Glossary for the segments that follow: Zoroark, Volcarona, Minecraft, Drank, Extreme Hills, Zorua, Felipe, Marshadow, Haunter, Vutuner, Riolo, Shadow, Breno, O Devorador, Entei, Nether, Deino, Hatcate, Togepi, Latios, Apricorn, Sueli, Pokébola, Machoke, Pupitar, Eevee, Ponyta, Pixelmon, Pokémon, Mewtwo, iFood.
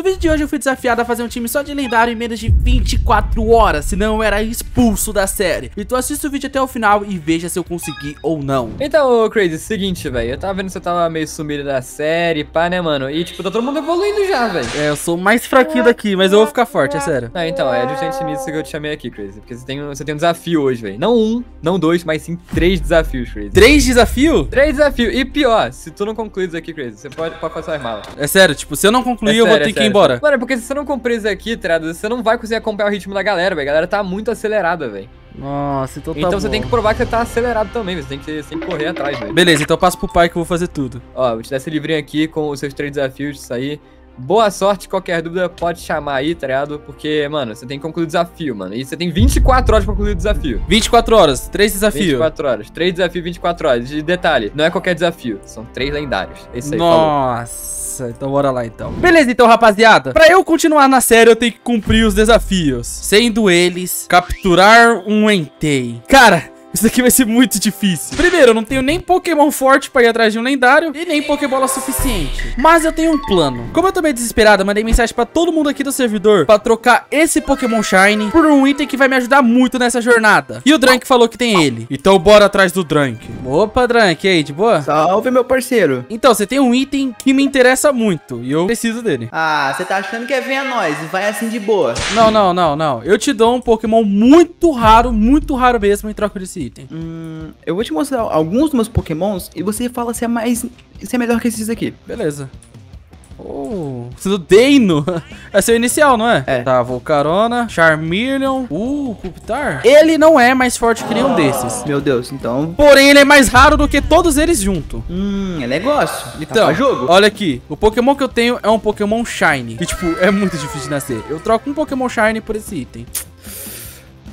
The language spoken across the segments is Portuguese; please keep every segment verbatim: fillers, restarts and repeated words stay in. No vídeo de hoje eu fui desafiado a fazer um time só de lendário em menos de vinte e quatro horas, senão eu era expulso da série. Então assista o vídeo até o final e veja se eu consegui ou não. Então, Crazy, seguinte, velho, eu tava vendo que você tava meio sumido da série, pá, né, mano? E, tipo, tá todo mundo evoluindo já, velho. É, eu sou o mais fraquinho daqui, mas eu vou ficar forte, é sério. Ah, então, é justamente nisso que eu te chamei aqui, Crazy, porque você tem, você tem um desafio hoje, velho. Não um, não dois, mas sim três desafios, Crazy. Três desafios? Três desafios. E pior, se tu não concluir isso aqui, Crazy, você pode, pode passar as malas. É sério, tipo, se eu não concluir, é sério, eu vou ter é que ir embora. Mano, porque se você não cumprir isso aqui, trado, você não vai conseguir acompanhar o ritmo da galera, velho. A galera tá muito acelerada, velho. Nossa, então tá Então bom. Você tem que provar que você tá acelerado também, você tem que, você tem que correr atrás, velho. Beleza, então eu passo pro pai que eu vou fazer tudo. Ó, vou te dar esse livrinho aqui com os seus três desafios disso aí. Boa sorte, qualquer dúvida pode chamar aí, tá ligado? Porque, mano, você tem que concluir o desafio, mano. E você tem vinte e quatro horas pra concluir o desafio. vinte e quatro horas, três desafios. vinte e quatro horas, três desafios, vinte e quatro horas. E detalhe, não é qualquer desafio, são três lendários. É isso aí, nossa. Falou. Então bora lá então. Beleza então, rapaziada, pra eu continuar na série eu tenho que cumprir os desafios, sendo eles capturar um Entei. Cara, isso aqui vai ser muito difícil. Primeiro, eu não tenho nem Pokémon forte pra ir atrás de um lendário e nem Pokébola suficiente. Mas eu tenho um plano. Como eu tô meio desesperado, mandei mensagem pra todo mundo aqui do servidor pra trocar esse Pokémon Shiny por um item que vai me ajudar muito nessa jornada. E o Drank falou que tem ele. Então bora atrás do Drank. Opa, Drank, e aí, de boa? Salve, meu parceiro. Então, você tem um item que me interessa muito e eu preciso dele. Ah, você tá achando que é venha nós e vai assim de boa. Não, não, não, não. Eu te dou um Pokémon muito raro, muito raro mesmo em troca desse item. Hum, eu vou te mostrar alguns dos meus Pokémons e você fala se é mais, se é melhor que esses aqui. Beleza. Oh, você do Deino. É seu inicial, não é? É. Tá, Volcarona, Charmilion, uh, Pupitar. Ele não é mais forte que nenhum desses. Meu Deus, então... Porém, ele é mais raro do que todos eles junto. Hum, é negócio. Então, tá jogo. Olha aqui, o Pokémon que eu tenho é um Pokémon Shiny. E, tipo, é muito difícil de nascer. Eu troco um Pokémon Shiny por esse item.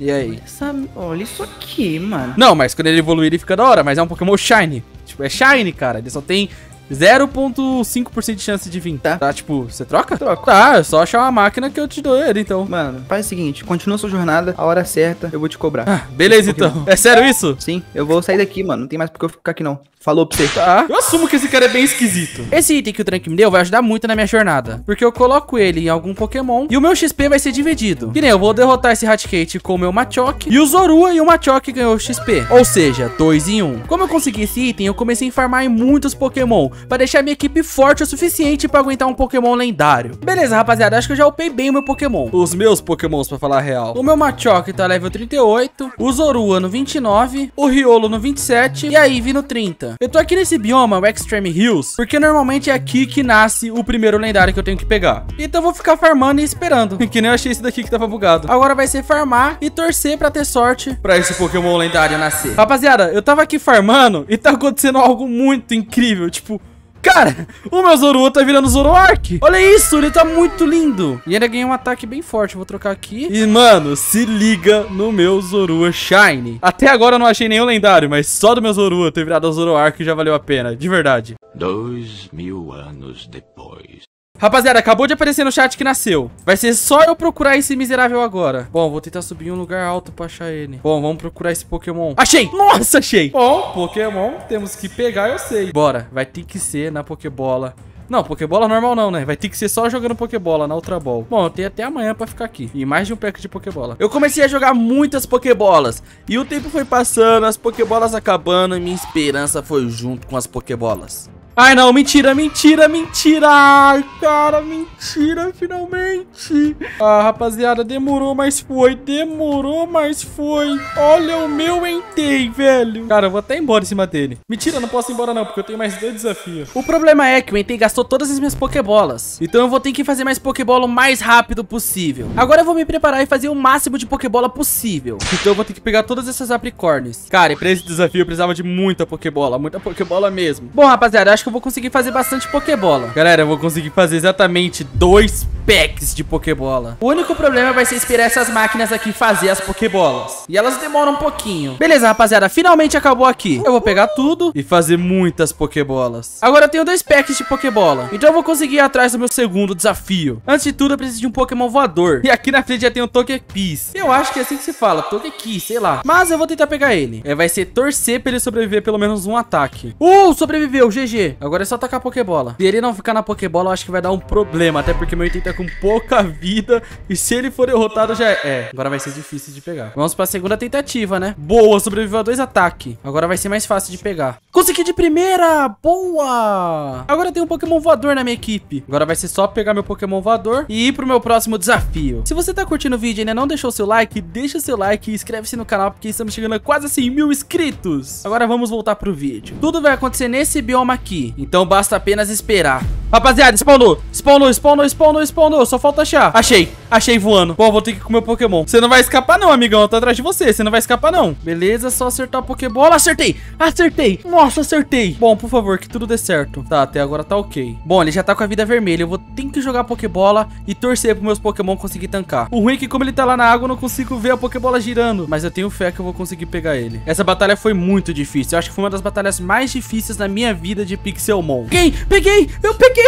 E aí? Olha, essa... Olha isso aqui, mano. Não, mas quando ele evoluir ele fica da hora, mas é um Pokémon Shiny. Tipo, é Shiny, cara. Ele só tem zero vírgula cinco por cento de chance de vir. Tá. Tá, tipo, você troca? Troca. Tá, é só achar uma máquina que eu te dou ele, então. Mano, faz o seguinte, continua sua jornada, a hora certa, eu vou te cobrar. Ah, beleza, então. É sério isso? Sim, eu vou sair daqui, mano. Não tem mais porque eu ficar aqui, não. Falou pra você. Tá. Eu assumo que esse cara é bem esquisito. Esse item que o Drank me deu vai ajudar muito na minha jornada, porque eu coloco ele em algum Pokémon e o meu X P vai ser dividido. Que nem eu vou derrotar esse Hatcate com o meu Machoke e o Zorua e o Machoke ganhou X P. Ou seja, dois em um. Como eu consegui esse item, eu comecei a farmar em muitos Pokémon pra deixar minha equipe forte o suficiente pra aguentar um Pokémon lendário. Beleza, rapaziada, acho que eu já upei bem o meu Pokémon. Os meus Pokémons, pra falar a real. O meu Machoke tá level trinta e oito, o Zorua no vinte e nove, o Riolo no vinte e sete e a Eevee no trinta. Eu tô aqui nesse bioma, o Extreme Hills, porque normalmente é aqui que nasce o primeiro lendário que eu tenho que pegar. Então eu vou ficar farmando e esperando, que nem eu achei esse daqui que tava bugado. Agora vai ser farmar e torcer pra ter sorte pra esse Pokémon lendário nascer. Rapaziada, eu tava aqui farmando e tá acontecendo algo muito incrível, tipo... Cara, o meu Zorua tá virando Zoroark. Olha isso, ele tá muito lindo. E ainda ganhei um ataque bem forte, vou trocar aqui. E, mano, se liga no meu Zorua Shiny. Até agora eu não achei nenhum lendário, mas só do meu Zorua ter virado Zoroark já valeu a pena, de verdade. Dois mil anos depois. Rapaziada, acabou de aparecer no chat que nasceu. Vai ser só eu procurar esse miserável agora. Bom, vou tentar subir em um lugar alto pra achar ele. Bom, vamos procurar esse Pokémon. Achei! Nossa, achei! Bom, Pokémon, temos que pegar, eu sei. Bora, vai ter que ser na Pokébola. Não, Pokébola normal não, né? Vai ter que ser só jogando Pokébola na Ultra Ball. Bom, eu tenho até amanhã pra ficar aqui. E mais de um pack de Pokébola. Eu comecei a jogar muitas Pokébolas. E o tempo foi passando, as Pokébolas acabando. E minha esperança foi junto com as Pokébolas. Ai, não, mentira, mentira, mentira. Ai, cara, mentira, finalmente. Ah, rapaziada, demorou, mas foi. Demorou, mas foi. Olha o meu Entei, velho. Cara, eu vou até embora em cima dele. Mentira, eu não posso ir embora não, porque eu tenho mais dois desafios. O problema é que o Entei gastou todas as minhas Pokébolas. Então eu vou ter que fazer mais Pokébola o mais rápido possível. Agora eu vou me preparar e fazer o máximo de Pokébola possível. Então eu vou ter que pegar todas essas Apricornes. Cara, e pra esse desafio eu precisava de muita Pokébola. Muita Pokébola mesmo. Bom, rapaziada, acho que eu vou conseguir fazer bastante Pokébola. Galera, eu vou conseguir fazer exatamente dois packs de Pokébola. O único problema vai ser esperar essas máquinas aqui fazer as Pokébolas. E elas demoram um pouquinho. Beleza, rapaziada, finalmente acabou aqui. Eu vou pegar tudo e fazer muitas Pokébolas. Agora eu tenho dois packs de Pokébola, então eu vou conseguir ir atrás do meu segundo desafio. Antes de tudo, eu preciso de um Pokémon voador. E aqui na frente já tem um Togepi. Eu acho que é assim que se fala, Togepi, sei lá. Mas eu vou tentar pegar ele. É, vai ser torcer pra ele sobreviver pelo menos um ataque. Uh, sobreviveu, G G. Agora é só atacar a Pokébola. Se ele não ficar na Pokébola, eu acho que vai dar um problema, até porque meu Entei tá com pouca vida. E se ele for derrotado, já é. É, agora vai ser difícil de pegar. Vamos pra segunda tentativa, né? Boa, sobreviveu a dois ataques. Agora vai ser mais fácil de pegar. Consegui de primeira! Boa! Agora tem um Pokémon voador na minha equipe. Agora vai ser só pegar meu Pokémon voador e ir pro meu próximo desafio. Se você tá curtindo o vídeo e ainda não deixou seu like, deixa o seu like e inscreve-se no canal, porque estamos chegando a quase cem mil inscritos. Agora vamos voltar pro vídeo. Tudo vai acontecer nesse bioma aqui, então basta apenas esperar. Rapaziada, spawnou, spawnou, spawnou, spawnou, spawnou. Só falta achar. Achei, achei voando. Bom, vou ter que ir com meu Pokémon. Você não vai escapar não, amigão. Eu tô atrás de você, você não vai escapar não. Beleza, só acertar a Pokébola. Acertei, acertei. Nossa, acertei. Bom, por favor, que tudo dê certo. Tá, até agora tá ok. Bom, ele já tá com a vida vermelha. Eu vou ter que jogar a Pokébola e torcer pros meus Pokémon conseguir tancar. O ruim é que como ele tá lá na água, eu não consigo ver a Pokébola girando. Mas eu tenho fé que eu vou conseguir pegar ele. Essa batalha foi muito difícil. Eu acho que foi uma das batalhas mais difíceis na minha vida de Pixelmon. Peguei, peguei, eu peguei.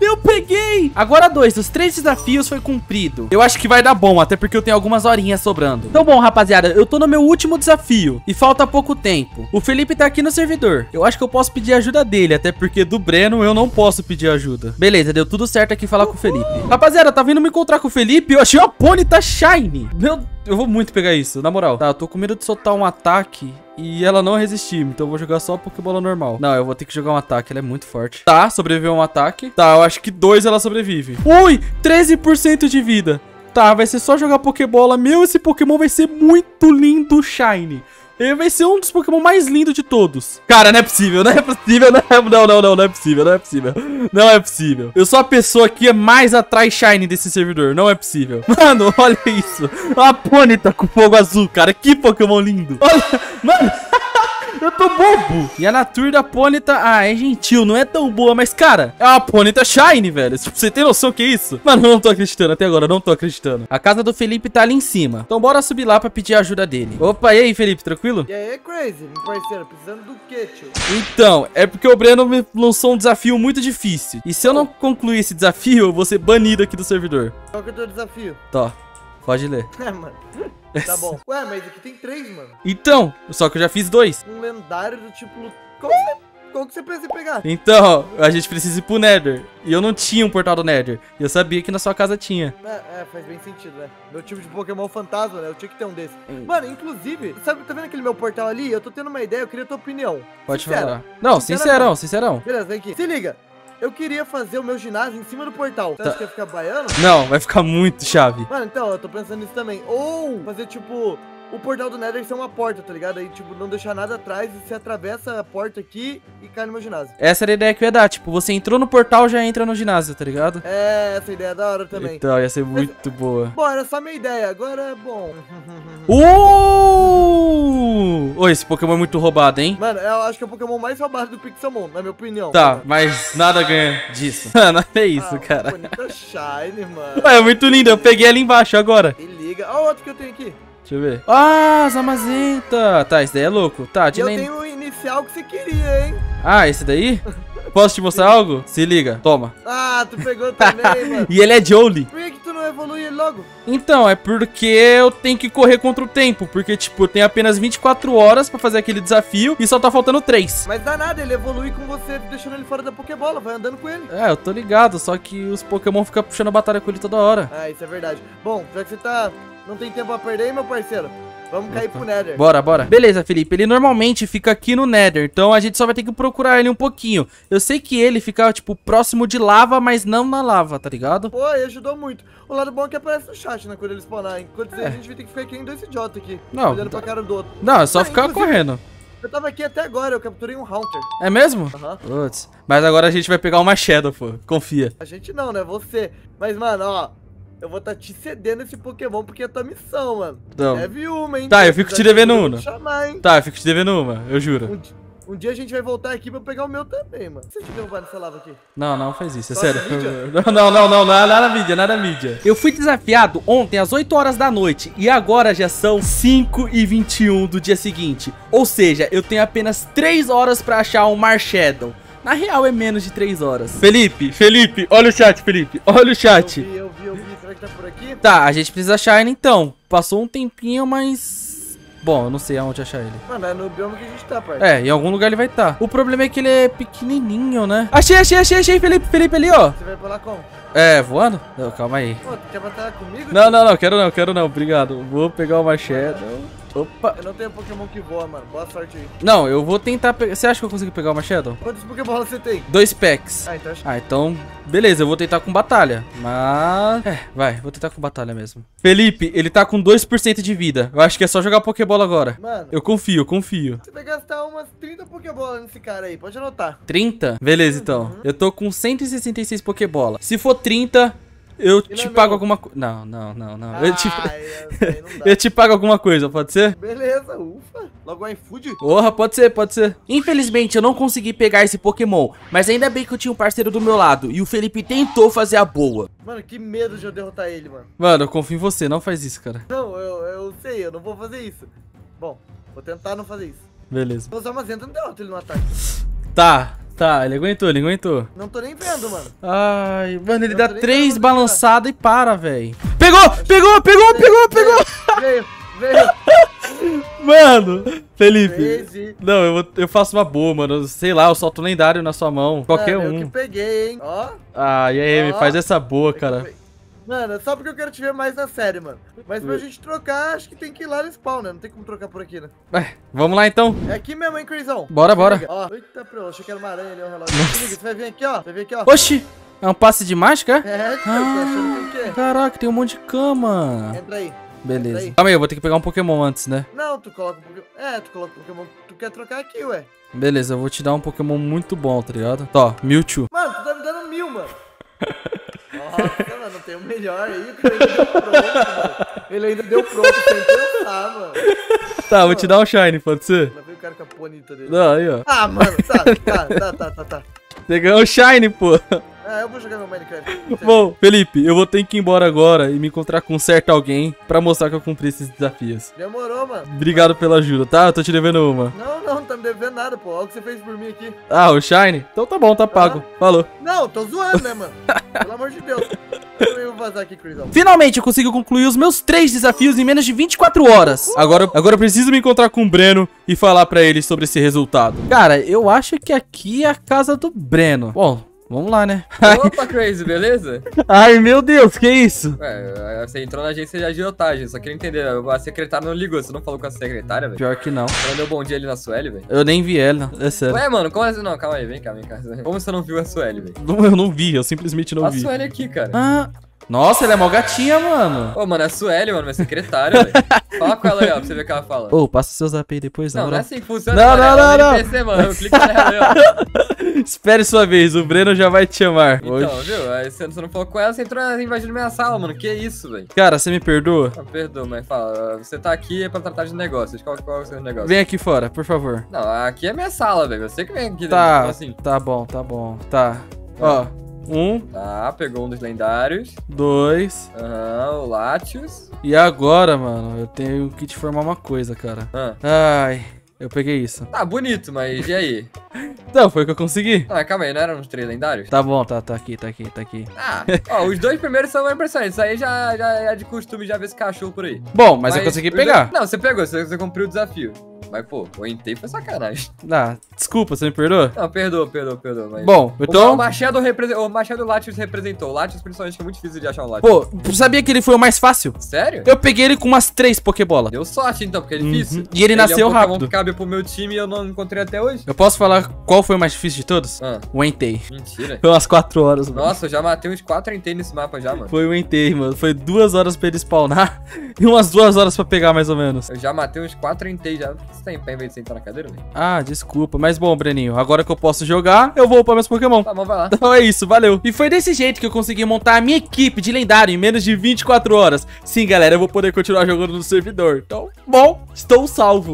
Eu peguei! Agora dois dos três desafios foi cumprido. Eu acho que vai dar bom, até porque eu tenho algumas horinhas sobrando. Então bom, rapaziada, eu tô no meu último desafio e falta pouco tempo. O Felipe tá aqui no servidor. Eu acho que eu posso pedir ajuda dele, até porque do Breno eu não posso pedir ajuda. Beleza, deu tudo certo aqui falar com o Felipe. Rapaziada, tá vindo me encontrar com o Felipe? Eu achei uma Ponyta Shiny. Meu Deus. Eu vou muito pegar isso, na moral. Tá, eu tô com medo de soltar um ataque e ela não resistir, então eu vou jogar só a Pokébola normal. Não, eu vou ter que jogar um ataque, ela é muito forte. Tá, sobreviveu um ataque. Tá, eu acho que dois ela sobrevive. Ui, treze por cento de vida. Tá, vai ser só jogar Pokébola. Meu, esse Pokémon vai ser muito lindo, Shiny. Ele vai ser um dos Pokémon mais lindos de todos. Cara, não é possível, não é possível, não é... Não, não, não, não é possível, não é possível. Não é possível. Eu sou a pessoa que é mais atrás Shiny desse servidor, não é possível. Mano, olha isso. A Ponyta com fogo azul, cara. Que Pokémon lindo. Olha, mano... Eu tô bobo. E a nature da Ponyta, ah, é gentil, não é tão boa, mas, cara, é uma Ponyta Shiny, velho. Você tem noção que é isso? Mano, eu não tô acreditando, até agora, eu não tô acreditando. A casa do Felipe tá ali em cima, então bora subir lá pra pedir a ajuda dele. Opa, e aí, Felipe, tranquilo? E aí, Crazy, meu parceiro, precisando do quê, tio? Então, é porque o Breno me lançou um desafio muito difícil. E se eu não concluir esse desafio, eu vou ser banido aqui do servidor. Qual que é o teu desafio? Tá, pode ler. É, mano. Tá bom. Ué, mas aqui tem três, mano. Então, só que eu já fiz dois. Um lendário do tipo... Qual que você, qual que você precisa pegar? Então, a gente precisa ir pro Nether. E eu não tinha um portal do Nether. E eu sabia que na sua casa tinha. É, é, faz bem sentido, né? Meu tipo de Pokémon fantasma, né? Eu tinha que ter um desse. Hum. Mano, inclusive, sabe, tá vendo aquele meu portal ali? Eu tô tendo uma ideia, eu queria a tua opinião. Pode falar. Não, sincerão, sincerão. Beleza, vem aqui. Se liga. Eu queria fazer o meu ginásio em cima do portal. Você acha que ia ficar baiano? Não, vai ficar muito chave. Mano, então, eu tô pensando nisso também. Ou fazer, tipo, o portal do Nether ser uma porta, tá ligado? Aí, tipo, não deixar nada atrás e você atravessa a porta aqui e cai no meu ginásio. Essa era a ideia que eu ia dar. Tipo, você entrou no portal, já entra no ginásio, tá ligado? É, essa ideia é da hora também. Então, ia ser muito Mas... boa. Bom, era só minha ideia. Agora é bom. Uh! Oh, esse Pokémon é muito roubado, hein? Mano, eu acho que é o Pokémon mais roubado do Pixelmon, na minha opinião. Tá, mas nada ganha disso. Mano, é isso, ah, cara. Bonita Shiny, mano. Ué, é muito lindo. Eu peguei ali embaixo agora. Me liga. Olha o outro que eu tenho aqui. Deixa eu ver. Ah, Zamazenta. Tá, esse daí é louco. Tá, de eu nem... tenho o inicial que você queria, hein? Ah, esse daí? Posso te mostrar algo? Se liga, toma. Ah, tu pegou também, mano. E ele é Jolie. Por que que tu não evolui ele logo? Então, é porque eu tenho que correr contra o tempo. Porque, tipo, eu tenho apenas vinte e quatro horas pra fazer aquele desafio e só tá faltando três. Mas dá nada, ele evolui com você, deixando ele fora da Pokébola, vai andando com ele. É, eu tô ligado, só que os Pokémon ficam puxando a batalha com ele toda hora. Ah, isso é verdade. Bom, já que você tá... Não tem tempo a perder, meu parceiro. Vamos cair pro Nether. Bora, bora. Beleza, Felipe. Ele normalmente fica aqui no Nether, então a gente só vai ter que procurar ele um pouquinho. Eu sei que ele fica, tipo, próximo de lava, mas não na lava, tá ligado? Pô, ele ajudou muito. O lado bom é que aparece no chat, né, quando ele spawnar. Enquanto é. A gente vai ter que ficar aqui em dois idiotas aqui. Não. Olhando tá... pra cara do outro. Não, é só ah, ficar correndo. Eu tava aqui até agora, eu capturei um Haunter. É mesmo? Aham. Uhum. Mas agora a gente vai pegar uma Shadow, pô. Confia. A gente não, né? Você. Mas, mano, ó. Eu vou estar tá te cedendo esse Pokémon porque é tua missão, mano. Deve uma, hein? Tá, eu fico te devendo uma. Chamar, hein? Tá, eu fico te devendo uma, eu juro. Um, Um dia a gente vai voltar aqui pra pegar o meu também, mano. Você que derrubar essa lava aqui? Não, não faz isso, é sério. Não, não, não, não, nada mídia, nada mídia. Eu fui desafiado ontem às oito horas da noite e agora já são cinco e vinte e um do dia seguinte. Ou seja, eu tenho apenas três horas pra achar um Marshadow. Na real, é menos de três horas. Felipe, Felipe, olha o chat, Felipe. Olha o chat. Eu vi, eu vi, eu vi. Será que tá por aqui? Tá, a gente precisa achar ele então. Passou um tempinho, mas... Bom, eu não sei aonde achar ele. Mano, é no bioma que a gente tá, pai. É, em algum lugar ele vai estar. Tá. O problema é que ele é pequenininho, né? Achei, achei, achei, achei, Felipe, Felipe ali, ó. Você vai pra lá como? É, voando? Não, calma aí. Pô, tu quer batalhar comigo? Não, não, não, quero não, quero não, obrigado. Vou pegar o Marshadow. Opa. Eu não tenho Pokémon que voa, mano. Boa sorte aí. Não, eu vou tentar pegar. Você acha que eu consigo pegar o Marshadow? Quantos Pokémon você tem? Dois packs. Ah, então acho... Ah, então... Beleza, eu vou tentar com batalha. Mas... É, vai. Vou tentar com batalha mesmo. Felipe, ele tá com dois por cento de vida. Eu acho que é só jogar Pokébola agora. Mano... Eu confio, eu confio. Você vai gastar umas trinta Pokébola nesse cara aí. Pode anotar. trinta? Beleza, então. Uhum. Eu tô com cento e sessenta e seis Pokébola. Se for trinta... Eu ele te é pago meu... alguma coisa. Não, não, não, não. Ah, eu, te... eu, não eu te pago alguma coisa, pode ser? Beleza, ufa. Logo aí, iFood. Porra, pode ser, pode ser. Infelizmente, eu não consegui pegar esse Pokémon. Mas ainda bem que eu tinha um parceiro do meu lado. E o Felipe tentou fazer a boa. Mano, que medo de eu derrotar ele, mano. Mano, eu confio em você, não faz isso, cara. Não, eu, eu sei, eu não vou fazer isso. Bom, vou tentar não fazer isso. Beleza. Vou usar uma Zamazenta, não derrota ele no ataque. Tá. Tá, ele aguentou, ele aguentou. Não tô nem vendo, mano. Ai, mano, ele dá três balançadas e para, velho. Pegou, pegou, pegou, pegou, pegou. Veio, veio. Mano, Felipe. Não, eu, eu faço uma boa, mano. Sei lá, eu solto um lendário na sua mão. Qualquer um. Eu que peguei, hein. Ó. Ah, e aí, me faz essa boa, cara. Mano, só porque eu quero te ver mais na série, mano. Mas pra gente trocar, acho que tem que ir lá no spawn, né? Não tem como trocar por aqui, né? É, vamos lá então. É aqui mesmo, hein, Crisão? Bora, bora. Ó, eita, pro, achei que era uma aranha ali, um relógio. Você vai vir aqui, ó. Você vai vir aqui, ó. Oxi! É um passe de mágica? É, tá achando que tem o quê? Caraca, tem um monte de cama. Entra aí. Beleza. Entra aí. Calma aí, eu vou ter que pegar um Pokémon antes, né? Não, tu coloca um Pokémon. É, tu coloca um Pokémon. Tu quer trocar aqui, ué. Beleza, eu vou te dar um Pokémon muito bom, tá ligado? Tó, Mewtwo. Mano, tu tá me dando mil, mano. Nossa, mano, tem o melhor aí, que ele ainda deu pronto, mano. Ele ainda deu pronto sem pensar, mano. Tá, mano, vou te dar um shine, pode ser? Lá vem o cara com a Ponyta dele. Não, aí, ó. Ah, mano, tá, tá, tá, tá, tá, tá. Você ganhou um shine, pô. Ah, eu vou jogar meu Minecraft. Bom, Felipe, eu vou ter que ir embora agora e me encontrar com um certo alguém pra mostrar que eu cumpri esses desafios. Demorou, mano. Obrigado pela ajuda, tá? Eu tô te devendo uma. Não, não, não tá me devendo nada, pô. Olha o que você fez por mim aqui. Ah, o shine? Então tá bom, tá pago. Ah. Falou. Não, tô zoando, né, mano? Pelo amor de Deus. Eu vou vazar aqui, Crisão. Finalmente eu consigo concluir os meus três desafios em menos de vinte e quatro horas. Uh! Agora, agora eu preciso me encontrar com o Breno e falar pra ele sobre esse resultado. Cara, eu acho que aqui é a casa do Breno. Bom... Vamos lá, né? Opa, Crazy, beleza? Ai, meu Deus, que isso? Ué, você entrou na agência de agiotagem, só queria entender. A secretária não ligou, você não falou com a secretária, velho? Pior que não. Ela deu bom dia ali na Sueli, velho? Eu nem vi ela, é sério. Ué, mano, como é... Não, calma aí, vem cá, vem cá. Como você não viu a Sueli, velho? Eu não vi, eu simplesmente não vi. A Sueli aqui, cara. Ah... Nossa, ela é mó gatinha, mano. Ô, mano, é a Sueli, mano, minha secretária, velho. Fala com ela aí, ó, pra você ver o que ela fala. Ô, oh, passa o seu zap aí depois, não. Não, não é assim que funciona. Não, não, não, não. N P C, mano, clica nela aí, ó. Espere sua vez, o Breno já vai te chamar. Então, oxi, viu? Aí você não falou com ela, você entrou invadindo minha sala, mano. Que isso, velho? Cara, você me perdoa? Eu perdoa, mas fala, você tá aqui é pra tratar de negócios. Qual, qual é o seu negócio? Vem aqui fora, por favor. Não, aqui é minha sala, velho. Você que vem aqui dentro, tá, assim. Tá bom, tá bom. Tá. Ó. Um. Tá, pegou um dos lendários. Dois. Aham, uhum, o Latios. E agora, mano, eu tenho que te formar uma coisa, cara. Ah. Ai, eu peguei isso. Tá, bonito, mas e aí? Então, foi o que eu consegui. Ah, calma aí, não eram os três lendários? Tá bom, tá, tá aqui, tá aqui, tá aqui. Ah, ó, os dois primeiros são impressionantes. Aí já, já é de costume já ver esse cachorro por aí. Bom, mas, mas eu consegui pegar. Dois... Não, você pegou, você, você cumpriu o desafio. Mas, pô, o Entei foi sacanagem. Ah, desculpa, você me perdoa? Não, perdoa, perdoa, perdoa. Mas... Bom, então... O Marshadow represe... Latios representou. O Latios, principalmente, é muito difícil de achar o Latios. Pô, sabia que ele foi o mais fácil? Sério? Eu peguei ele com umas três Pokébolas. Deu sorte, então, porque é difícil. Uhum. E ele nasceu ele é um rápido. Que cabe pro meu time e eu não encontrei até hoje. Eu posso falar qual foi o mais difícil de todos? Ah. O Entei. Mentira. Foi umas quatro horas, mano. Nossa, eu já matei uns quatro Entei nesse mapa já, mano. Foi o Entei, mano. Foi duas horas pra ele spawnar e umas duas horas pra pegar, mais ou menos. Eu já matei uns quatro Entei já. Você tá em pé em vez de sentar na cadeira, velho? Ah, desculpa. Mas bom, Breninho, agora que eu posso jogar, eu vou upar meus Pokémon. Tá bom, vai lá. Então é isso, valeu. E foi desse jeito que eu consegui montar a minha equipe de lendário em menos de vinte e quatro horas. Sim, galera, eu vou poder continuar jogando no servidor. Então, bom, estou salvo.